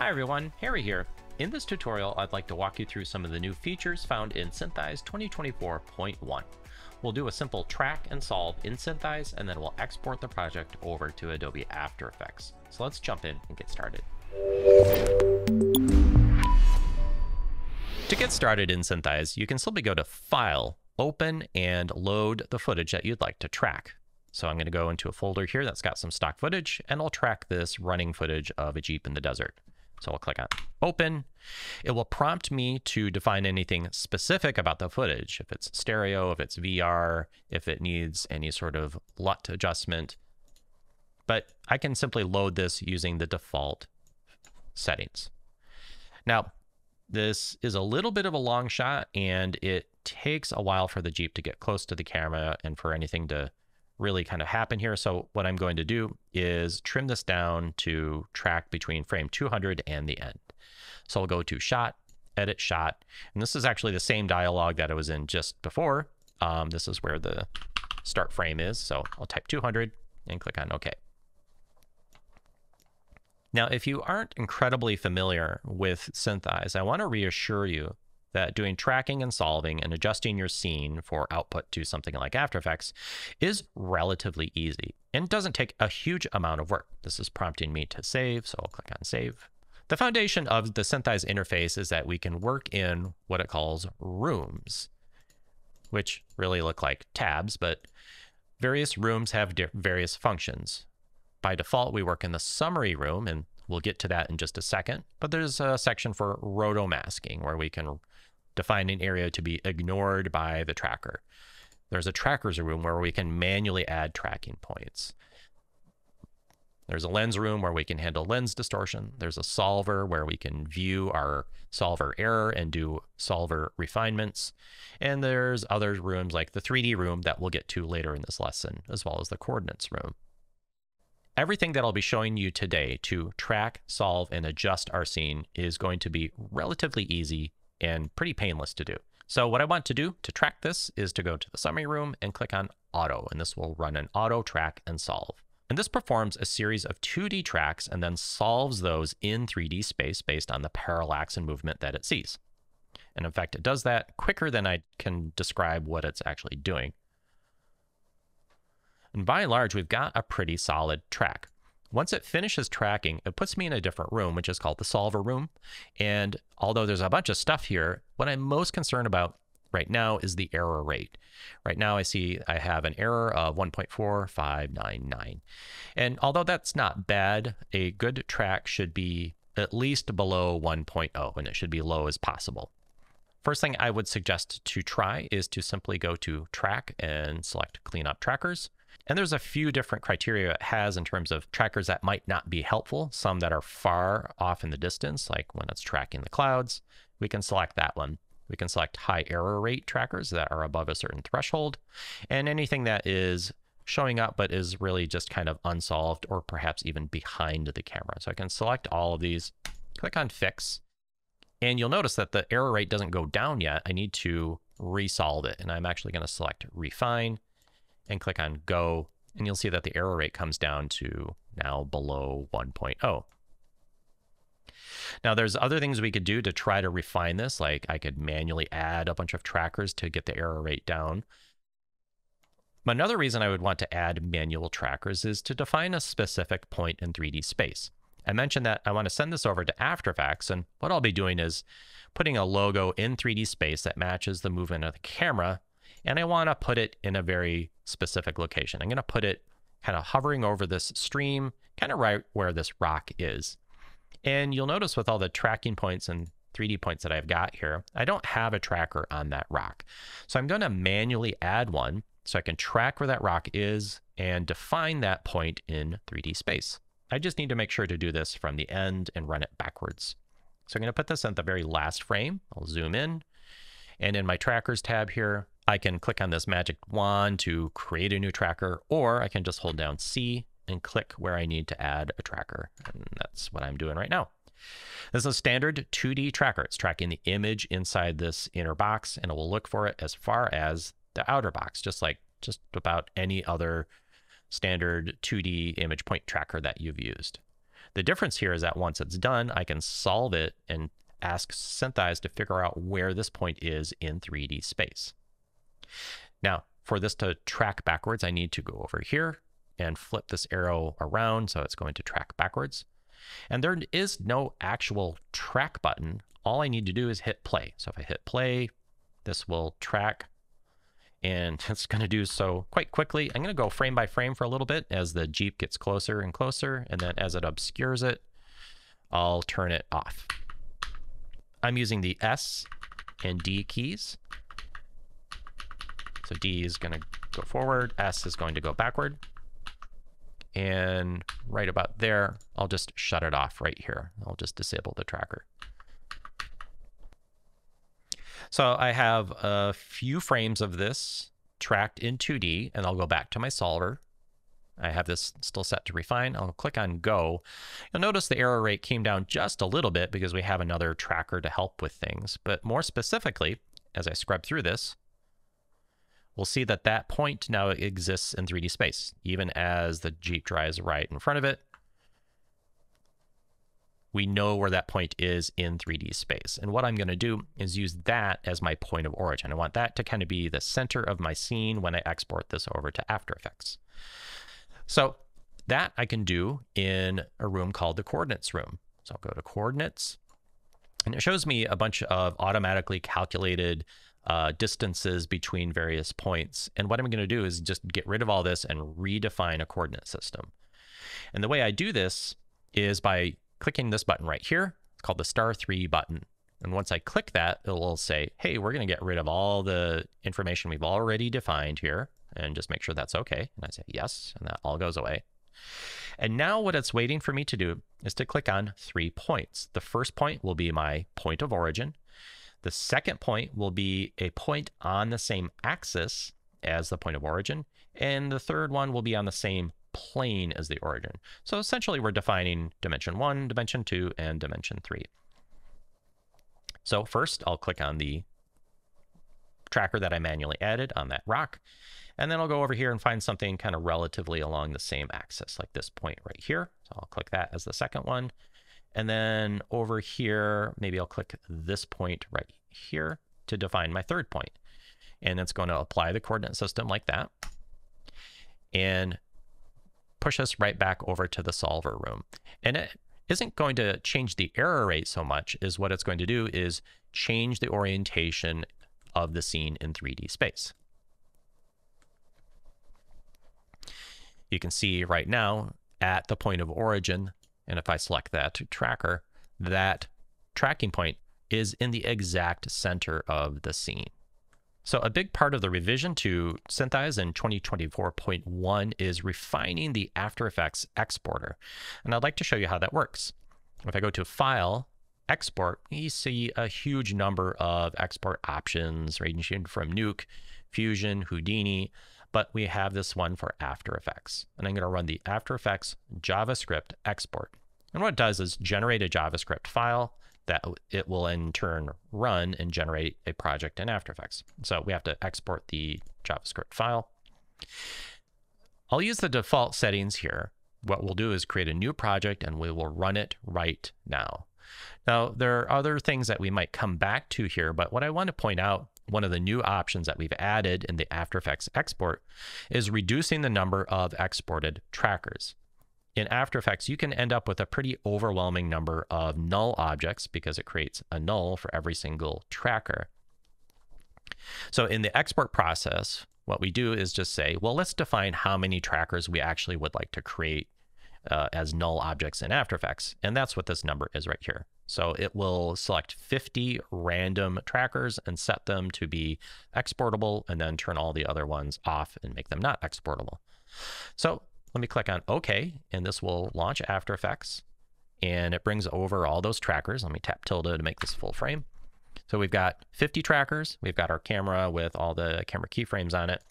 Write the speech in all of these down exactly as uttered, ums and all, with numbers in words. Hi everyone, Harry here. In this tutorial, I'd like to walk you through some of the new features found in SynthEyes twenty twenty-four point one. We'll do a simple track and solve in SynthEyes, and then we'll export the project over to Adobe After Effects. So let's jump in and get started. To get started in SynthEyes, you can simply go to File, Open, and load the footage that you'd like to track. So I'm going to go into a folder here that's got some stock footage, and I'll track this running footage of a Jeep in the desert. So I'll click on Open. It will prompt me to define anything specific about the footage, if it's stereo, if it's V R, if it needs any sort of L U T adjustment. But I can simply load this using the default settings. Now, this is a little bit of a long shot, and it takes a while for the Jeep to get close to the camera and for anything to really kind of happen here. So what I'm going to do is trim this down to track between frame two hundred and the end. So I'll go to Shot, Edit Shot, and this is actually the same dialog that I was in just before. Um, this is where the start frame is. So I'll type two hundred and click on OK. Now, if you aren't incredibly familiar with SynthEyes, I want to reassure you that doing tracking and solving and adjusting your scene for output to something like After Effects is relatively easy and doesn't take a huge amount of work. This is prompting me to save, so I'll click on Save. The foundation of the SynthEyes interface is that we can work in what it calls rooms, which really look like tabs, but various rooms have various functions. By default, we work in the summary room, and we'll get to that in just a second, but there's a section for rotomasking where we can define an area to be ignored by the tracker. There's a trackers room where we can manually add tracking points. There's a lens room where we can handle lens distortion. There's a solver where we can view our solver error and do solver refinements. And there's other rooms like the three D room that we'll get to later in this lesson, as well as the coordinates room. Everything that I'll be showing you today to track, solve, and adjust our scene is going to be relatively easy and pretty painless to do. So what I want to do to track this is to go to the summary room and click on Auto, and this will run an auto track and solve. And this performs a series of two D tracks and then solves those in three D space based on the parallax and movement that it sees. And in fact, it does that quicker than I can describe what it's actually doing. And by and large, we've got a pretty solid track. Once it finishes tracking, it puts me in a different room, which is called the solver room. And although there's a bunch of stuff here, what I'm most concerned about right now is the error rate. Right now, I see I have an error of one point four five nine nine. And although that's not bad, a good track should be at least below one point oh, and it should be low as possible. First thing I would suggest to try is to simply go to Track and select Clean Up Trackers. And there's a few different criteria it has in terms of trackers that might not be helpful, some that are far off in the distance, like when it's tracking the clouds. We can select that one. We can select high error rate trackers that are above a certain threshold, and anything that is showing up but is really just kind of unsolved or perhaps even behind the camera. So I can select all of these, click on Fix, and you'll notice that the error rate doesn't go down yet. I need to resolve it, and I'm actually going to select Refine and click on Go, and you'll see that the error rate comes down to now below one point oh. Now there's other things we could do to try to refine this, like I could manually add a bunch of trackers to get the error rate down. But another reason I would want to add manual trackers is to define a specific point in three D space. I mentioned that I want to send this over to After Effects, and what I'll be doing is putting a logo in three D space that matches the movement of the camera, and I want to put it in a very specific location. I'm going to put it kind of hovering over this stream, kind of right where this rock is. And you'll notice with all the tracking points and three D points that I've got here, I don't have a tracker on that rock. So I'm going to manually add one so I can track where that rock is and define that point in three D space. I just need to make sure to do this from the end and run it backwards. So I'm going to put this at the very last frame. I'll zoom in, and in my trackers tab here, I can click on this magic wand to create a new tracker, or I can just hold down C and click where I need to add a tracker. And that's what I'm doing right now. This is a standard two D tracker. It's tracking the image inside this inner box, and it will look for it as far as the outer box, just like just about any other standard two D image point tracker that you've used. The difference here is that once it's done, I can solve it and ask SynthEyes to figure out where this point is in three D space. Now, for this to track backwards, I need to go over here and flip this arrow around so it's going to track backwards. And there is no actual track button. All I need to do is hit play. So if I hit play, this will track, and it's going to do so quite quickly. I'm going to go frame by frame for a little bit as the Jeep gets closer and closer, and then as it obscures it, I'll turn it off. I'm using the S and D keys. So D is going to go forward, S is going to go backward. And right about there, I'll just shut it off right here. I'll just disable the tracker. So I have a few frames of this tracked in two D, and I'll go back to my solver. I have this still set to refine. I'll click on go. You'll notice the error rate came down just a little bit because we have another tracker to help with things. But more specifically, as I scrub through this, we'll see that that point now exists in three D space, even as the Jeep drives right in front of it. We know where that point is in three D space. And what I'm going to do is use that as my point of origin. I want that to kind of be the center of my scene when I export this over to After Effects. So that I can do in a room called the coordinates room. So I'll go to coordinates, and it shows me a bunch of automatically calculated uh, distances between various points. And what I'm going to do is just get rid of all this and redefine a coordinate system. And the way I do this is by clicking this button right here. It's called the star three button. And once I click that, it will say, hey, we're going to get rid of all the information we've already defined here, and just make sure that's okay. And I say yes, and that all goes away. And now what it's waiting for me to do is to click on three points. The first point will be my point of origin. The second point will be a point on the same axis as the point of origin. And the third one will be on the same plane as the origin. So essentially we're defining dimension one, dimension two, and dimension three. So first I'll click on the tracker that I manually added on that rock, and then I'll go over here and find something kind of relatively along the same axis, like this point right here. So I'll click that as the second one, and then over here maybe I'll click this point right here to define my third point. And it's going to apply the coordinate system like that and push us right back over to the solver room. And it isn't going to change the error rate so much, is what it's going to do is change the orientation of the scene in three D space. You can see right now at the point of origin, and if I select that tracker, that tracking point is in the exact center of the scene. So a big part of the revision to SynthEyes in twenty twenty-four point one is refining the After Effects exporter. And I'd like to show you how that works. If I go to File, Export, you see a huge number of export options ranging from Nuke, Fusion, Houdini, but we have this one for After Effects. And I'm going to run the After Effects JavaScript export. And what it does is generate a JavaScript file that it will in turn run and generate a project in After Effects. So we have to export the JavaScript file. I'll use the default settings here. What we'll do is create a new project, and we will run it right now. Now, there are other things that we might come back to here, but what I want to point out, one of the new options that we've added in the After Effects export is reducing the number of exported trackers. In After Effects, you can end up with a pretty overwhelming number of null objects because it creates a null for every single tracker. So in the export process, what we do is just say, well, let's define how many trackers we actually would like to create uh, as null objects in After Effects. And that's what this number is right here. So it will select fifty random trackers and set them to be exportable, and then turn all the other ones off and make them not exportable. So let me click on OK, and this will launch After Effects, and it brings over all those trackers. Let me tap tilde to make this full frame. So we've got fifty trackers. We've got our camera with all the camera keyframes on it.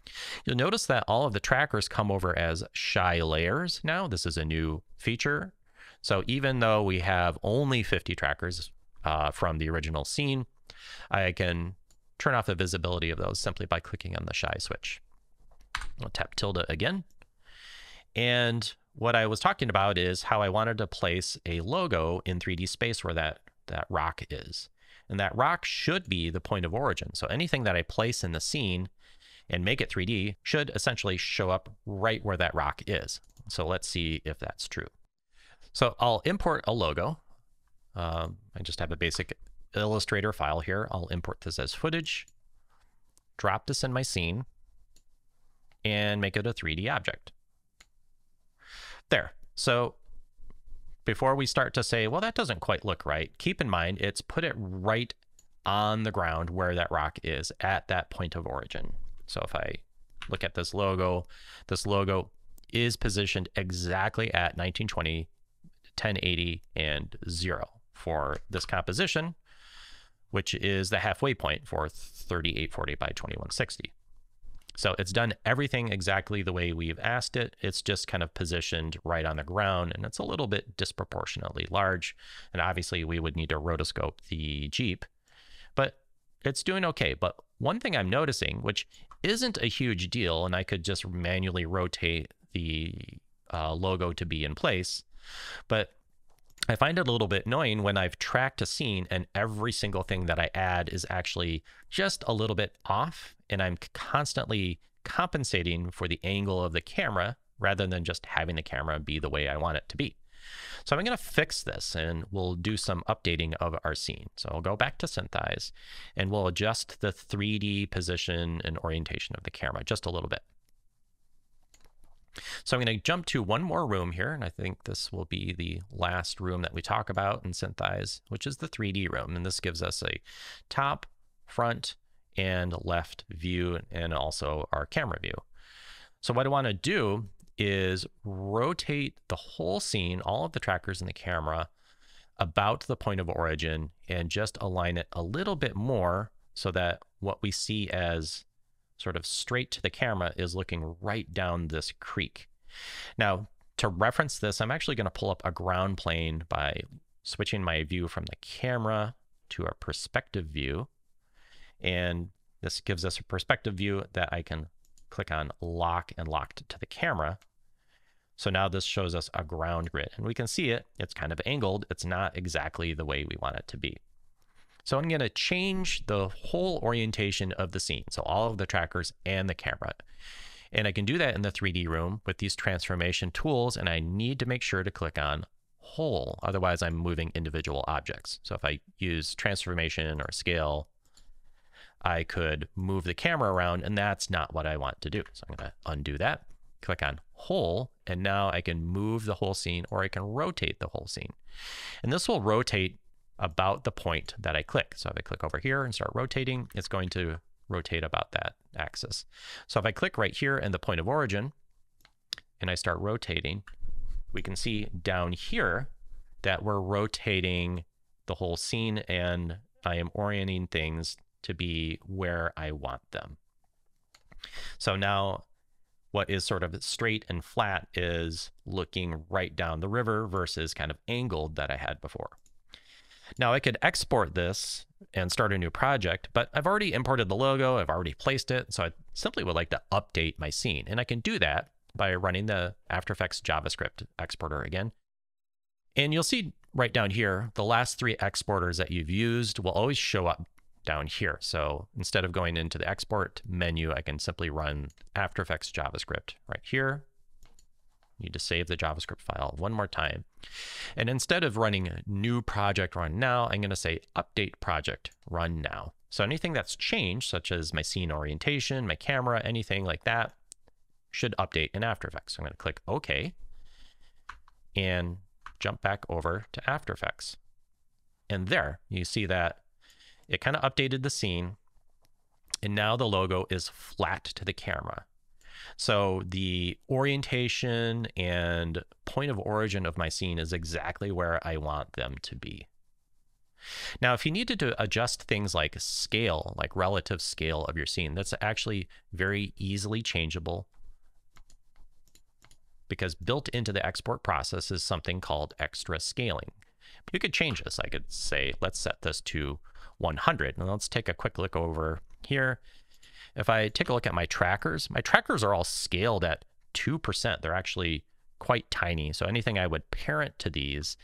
You'll notice that all of the trackers come over as shy layers now. This is a new feature. So even though we have only fifty trackers uh, from the original scene, I can turn off the visibility of those simply by clicking on the shy switch. I'll tap tilde again. And what I was talking about is how I wanted to place a logo in three D space where that, that rock is. And that rock should be the point of origin. So anything that I place in the scene and make it three D should essentially show up right where that rock is. So let's see if that's true. So I'll import a logo. Um, I just have a basic Illustrator file here. I'll import this as footage, drop this in my scene, and make it a three D object. There. So before we start to say, well, that doesn't quite look right, keep in mind it's put it right on the ground where that rock is at that point of origin. So if I look at this logo, this logo is positioned exactly at nineteen twenty, ten eighty, and zero for this composition, which is the halfway point for thirty-eight forty by twenty-one sixty. So it's done everything exactly the way we've asked it. It's just kind of positioned right on the ground, and it's a little bit disproportionately large. And obviously we would need to rotoscope the Jeep, but it's doing okay. But one thing I'm noticing, which isn't a huge deal, and I could just manually rotate the uh, logo to be in place, but I find it a little bit annoying when I've tracked a scene and every single thing that I add is actually just a little bit off, and I'm constantly compensating for the angle of the camera rather than just having the camera be the way I want it to be. So I'm going to fix this, and we'll do some updating of our scene. So I'll go back to SynthEyes, and we'll adjust the three D position and orientation of the camera just a little bit. So I'm going to jump to one more room here, and I think this will be the last room that we talk about in SynthEyes, which is the three D room. And this gives us a top, front, and left view, and also our camera view. So what I want to do is rotate the whole scene, all of the trackers in the camera, about the point of origin, and just align it a little bit more so that what we see as sort of straight to the camera is looking right down this creek. Now, to reference this, I'm actually going to pull up a ground plane by switching my view from the camera to a perspective view. And this gives us a perspective view that I can click on lock and locked to the camera. So now this shows us a ground grid, and we can see it. It's kind of angled. It's not exactly the way we want it to be. So I'm going to change the whole orientation of the scene, so all of the trackers and the camera. And I can do that in the three D room with these transformation tools, and I need to make sure to click on whole, otherwise I'm moving individual objects. So if I use transformation or scale, I could move the camera around, and that's not what I want to do. So I'm going to undo that, click on whole, and now I can move the whole scene, or I can rotate the whole scene. And this will rotate about the point that I click. So if I click over here and start rotating, it's going to rotate about that axis. So if I click right here in the point of origin and I start rotating, we can see down here that we're rotating the whole scene, and I am orienting things to be where I want them. So now what is sort of straight and flat is looking right down the river versus kind of angled that I had before. Now I could export this and start a new project, but I've already imported the logo, I've already placed it, so I simply would like to update my scene. And I can do that by running the After Effects JavaScript exporter again. And you'll see right down here, the last three exporters that you've used will always show up down here. So instead of going into the export menu, I can simply run After Effects JavaScript right here. Need to save the JavaScript file one more time. And instead of running a new project run now, I'm going to say update project run now. So anything that's changed, such as my scene orientation, my camera, anything like that, should update in After Effects. So I'm going to click OK and jump back over to After Effects. And there you see that it kind of updated the scene, and now the logo is flat to the camera. So the orientation and point of origin of my scene is exactly where I want them to be. Now, if you needed to adjust things like scale, like relative scale of your scene, that's actually very easily changeable, because built into the export process is something called extra scaling. You could change this. I could say, let's set this to one hundred. And let's take a quick look over here. If I take a look at my trackers, my trackers are all scaled at two percent. They're actually quite tiny. So anything I would parent to these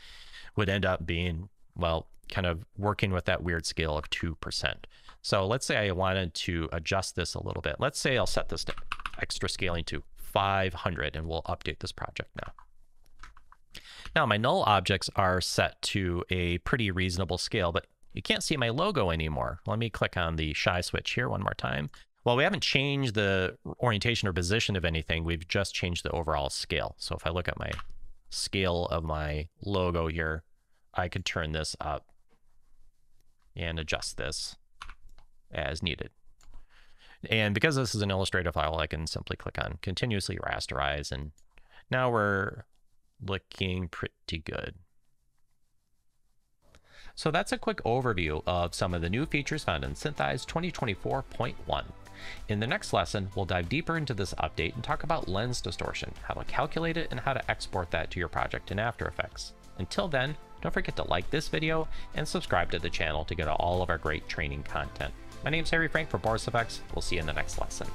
would end up being, well, kind of working with that weird scale of two percent. So let's say I wanted to adjust this a little bit. Let's say I'll set this to extra scaling to five hundred, and we'll update this project now. Now my null objects are set to a pretty reasonable scale, but you can't see my logo anymore. Let me click on the shy switch here one more time. Well, we haven't changed the orientation or position of anything. We've just changed the overall scale. So if I look at my scale of my logo here, I could turn this up and adjust this as needed. And because this is an Illustrator file, I can simply click on continuously rasterize, and now we're looking pretty good. So that's a quick overview of some of the new features found in SynthEyes twenty twenty-four point one. In the next lesson, we'll dive deeper into this update and talk about lens distortion, how to calculate it, and how to export that to your project in After Effects. Until then, don't forget to like this video and subscribe to the channel to get all of our great training content. My name's Harry Frank for Boris F X. We'll see you in the next lesson.